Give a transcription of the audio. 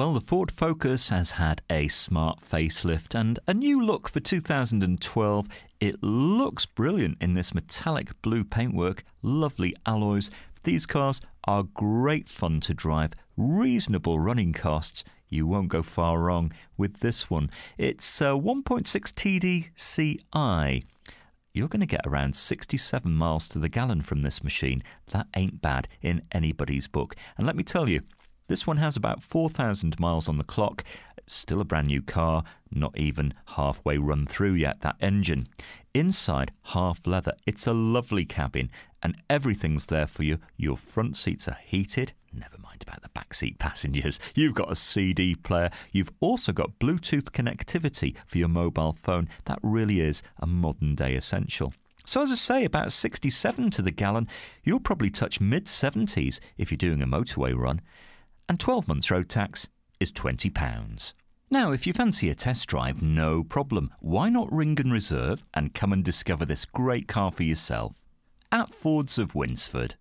Well, the Ford Focus has had a smart facelift and a new look for 2012. It looks brilliant in this metallic blue paintwork, lovely alloys. These cars are great fun to drive, reasonable running costs. You won't go far wrong with this one. It's 1.6 TDCI. You're going to get around 67 miles to the gallon from this machine. That ain't bad in anybody's book. And let me tell you, this one has about 4,000 miles on the clock. It's still a brand new car, not even halfway run through yet, that engine. Inside, half leather. It's a lovely cabin and everything's there for you. Your front seats are heated. Never mind about the backseat passengers. You've got a CD player. You've also got Bluetooth connectivity for your mobile phone. That really is a modern day essential. So as I say, about 67 to the gallon. You'll probably touch mid-70s if you're doing a motorway run. And 12 months road tax is £20. Now, if you fancy a test drive, no problem. Why not ring and reserve and come and discover this great car for yourself at Fords of Winsford?